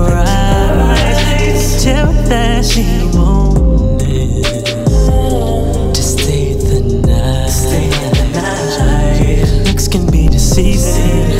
rise till flashy morning to stay the night. Looks can be deceiving.